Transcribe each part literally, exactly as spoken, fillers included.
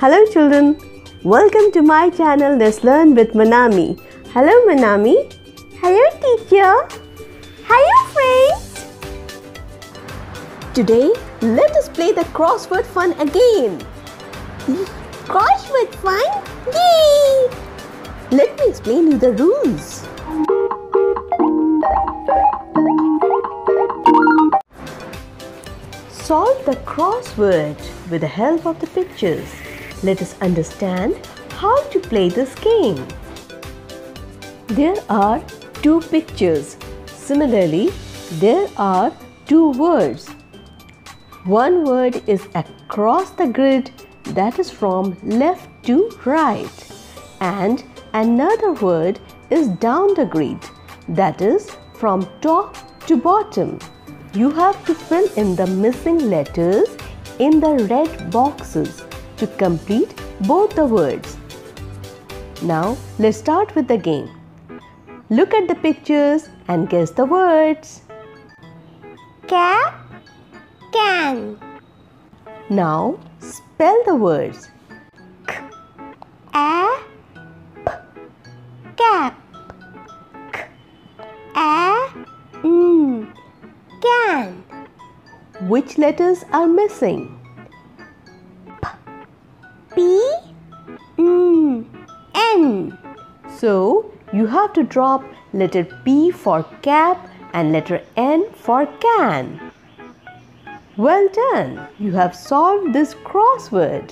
Hello children, welcome to my channel Let's Learn with Monami. Hello Monami. Hello teacher. Hello friends. Today let us play the crossword fun again. Crossword fun? Yay! Let me explain you the rules. Solve the crossword with the help of the pictures. Let us understand how to play this game. There are two pictures. Similarly, there are two words. One word is across the grid, that is from left to right. And another word is down the grid, that is from top to bottom. You have to fill in the missing letters in the red boxes to complete both the words. Now let's start with the game. Look at the pictures and guess the words. Cap, can. Now spell the words. K, a, p, cap. K, a, n, can. Which letters are missing? So, you have to drop letter P for cap and letter N for can. Well done! You have solved this crossword.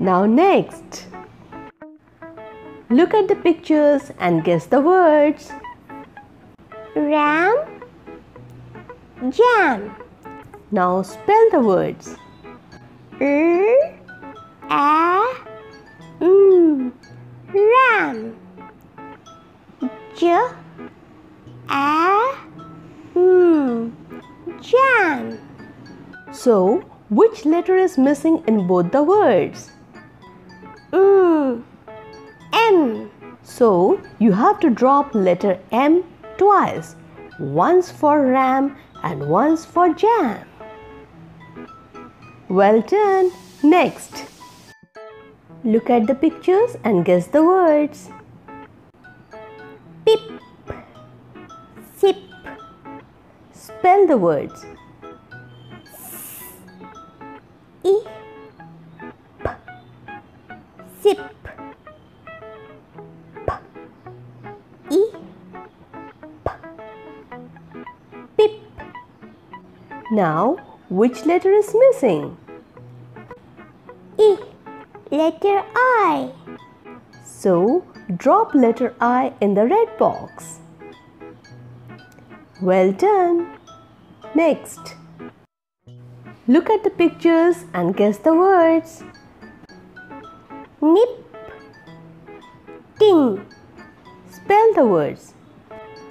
Now next. Look at the pictures and guess the words. Ram, jam. Now spell the words. R, A, M, ram. J, A, M, jam. So, which letter is missing in both the words? M, M. So, you have to drop letter M twice, once for ram and once for jam. Well done. Next. Look at the pictures and guess the words. Pip, sip. Spell the words. S, I, p, sip. P, I, p, pip. Now, which letter is missing? I. Letter I. So, drop letter I in the red box. Well done. Next. Look at the pictures and guess the words. Nip, ting. Spell the words. N,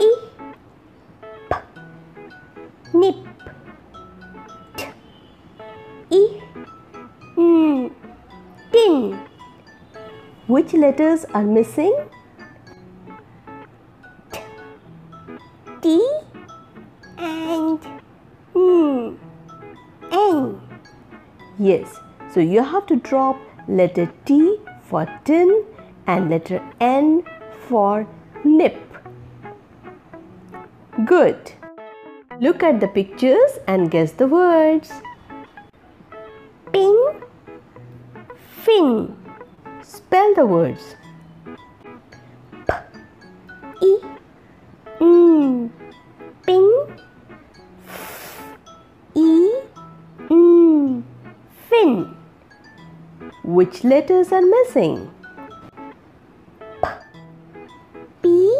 I, p, nip. Which letters are missing? T, T and N, N. Yes, so you have to drop letter T for tin and letter N for nip. Good. Look at the pictures and guess the words. Pin, fin. Spell the words. P, I, N, pin. F, I, N, fin. Which letters are missing? P, P,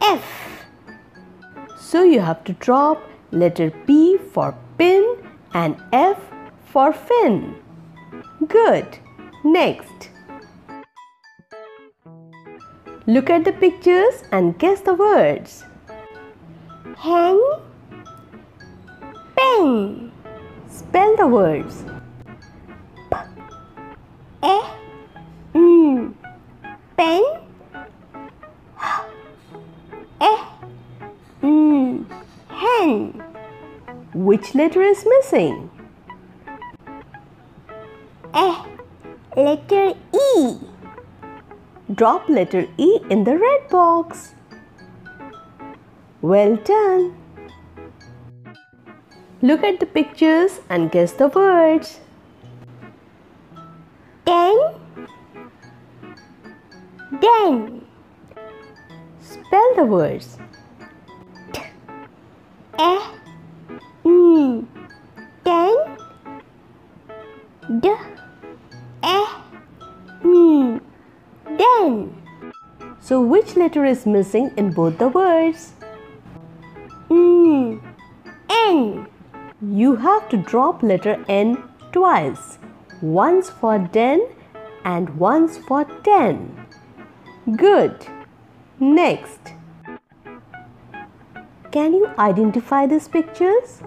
F, F. So you have to drop letter P for pin and F for fin. Good. Next. Look at the pictures and guess the words. Hen, pen. Spell the words. P, E, N, pen. H, E, N, hen. Which letter is missing? Eh, letter E. Drop letter E in the red box. Well done. Look at the pictures and guess the words. Ten. Den. Spell the words. T, eh, n, ten. D, eh, n, den. So which letter is missing in both the words? N, N. You have to drop letter N twice. Once for den and once for ten. Good. Next. Can you identify these pictures?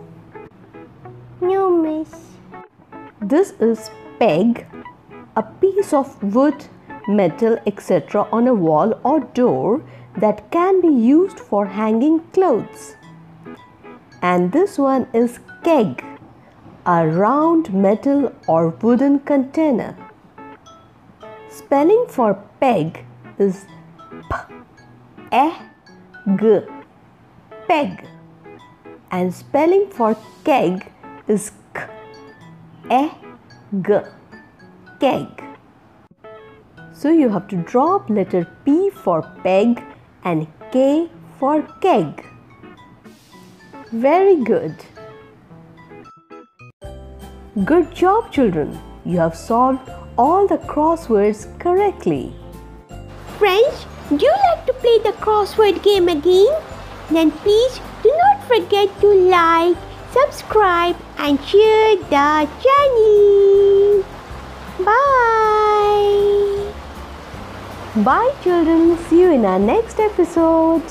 No, miss. This is peg, a piece of wood, metal, et cetera on a wall or door that can be used for hanging clothes. And this one is keg, a round metal or wooden container. Spelling for peg is P E G, peg, and spelling for keg is K E G, keg. So you have to drop letter P for peg and K for keg. Very good. Good job, children. You have solved all the crosswords correctly. Friends, do you like to play the crossword game again? Then please do not forget to like, subscribe and share the channel. Bye. Bye, children. See you in our next episode.